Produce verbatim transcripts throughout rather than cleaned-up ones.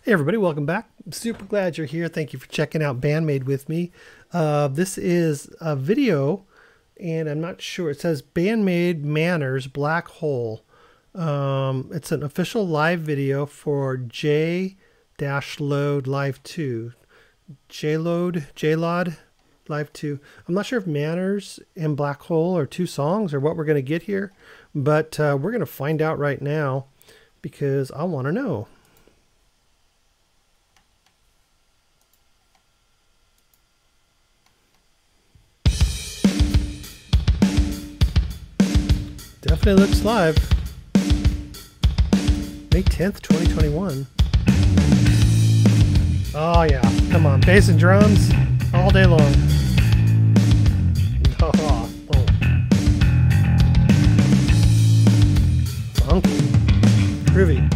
Hey everybody, welcome back. I'm super glad you're here. Thank you for checking out BAND-MAID with me. Uh, this is a video, and I'm not sure. It says BAND-MAID Manners Black Hole. Um, it's an official live video for J-Load Live two. J-Load, J-Load Live two. I'm not sure if Manners and Black Hole are two songs or what we're going to get here, but uh, we're going to find out right now because I want to know. Definitely looks live. May tenth, twenty twenty-one. Oh yeah, come on, bass and drums all day long. Oh, oh. Funky, groovy.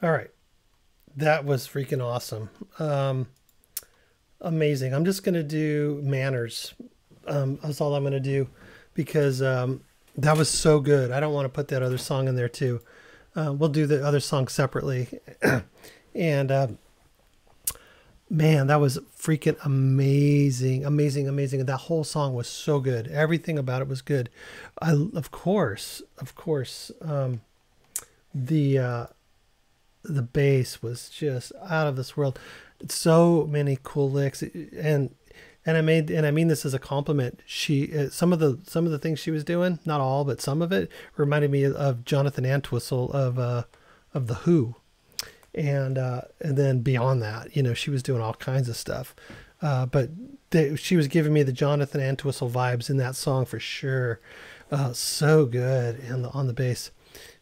All right, that was freaking awesome. Um, amazing. I'm just going to do Manners. Um, that's all I'm going to do because um, that was so good. I don't want to put that other song in there too. Uh, we'll do the other song separately. And uh, man, that was freaking amazing, amazing, amazing. And that whole song was so good. Everything about it was good. I, of course, of course, um, the uh, the bass was just out of this world. So many cool licks, and and I made and I mean this as a compliment. She uh, some of the some of the things she was doing, not all, but some of it reminded me of Jonathan Entwistle of uh, of the Who. And uh, and then beyond that, you know, she was doing all kinds of stuff. Uh, but they, she was giving me the Jonathan Entwistle vibes in that song for sure. Uh, so good on the on the bass,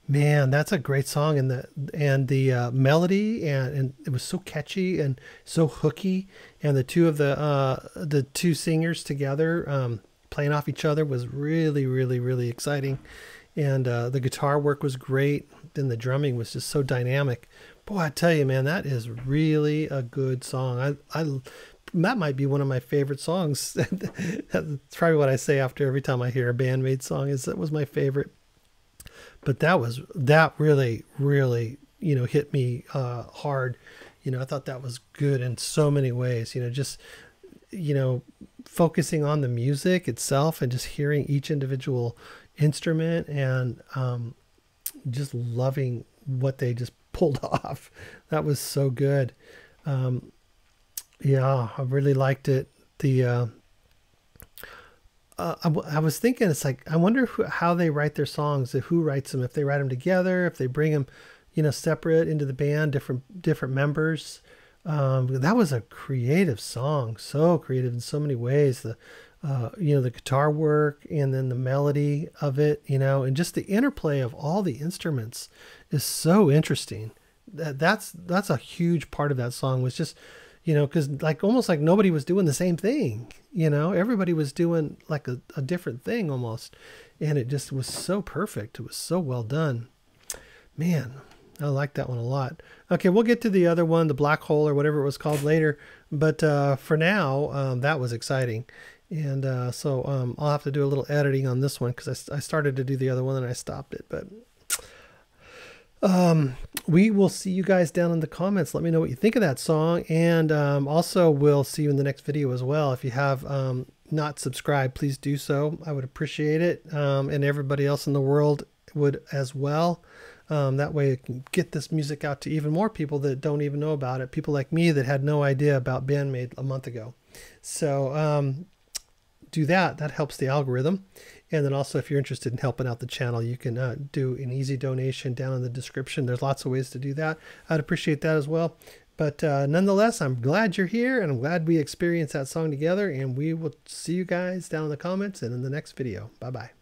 man. That's a great song, and the and the uh, melody and, and it was so catchy and so hooky. And the two of the uh, the two singers together um, playing off each other was really really really exciting. And uh, the guitar work was great. Then the drumming was just so dynamic. Boy, I tell you, man, that is really a good song. I, I, that might be one of my favorite songs. That's probably what I say after every time I hear a Band-Maid song. Is that was my favorite. But that was that really, really, you know, hit me uh, hard. You know, I thought that was good in so many ways. You know, just, you know, focusing on the music itself and just hearing each individual instrument and um, just loving what they just pulled off. That was so good. Um, yeah, I really liked it. The uh, uh, I, w I was thinking, it's like, I wonder who, how they write their songs, who writes them, if they write them together, if they bring them, you know, separate into the band, different different members. Um, that was a creative song, so creative in so many ways. The uh, you know, the guitar work and then the melody of it, you know, and just the interplay of all the instruments is so interesting. That that's that's a huge part of that song, was just, you know, because like almost like nobody was doing the same thing, you know, everybody was doing like a, a different thing almost, and it just was so perfect. It was so well done, man. I like that one a lot. Okay, we'll get to the other one, the Black Hole or whatever it was called, later, but uh for now, um that was exciting. And uh so um I'll have to do a little editing on this one, because I, I started to do the other one and I stopped it. But um we will see you guys down in the comments. Let me know what you think of that song, and um also we'll see you in the next video as well. If you have um not subscribed, please do so. I would appreciate it, um and everybody else in the world would as well. Um that way it can get this music out to even more people that don't even know about it, people like me that had no idea about Band-Maid a month ago. So um do that. That helps the algorithm. And then also, if you're interested in helping out the channel, you can uh, do an easy donation down in the description. There's lots of ways to do that. I'd appreciate that as well. But uh, nonetheless, I'm glad you're here, and I'm glad we experienced that song together. And we will see you guys down in the comments and in the next video. Bye-bye.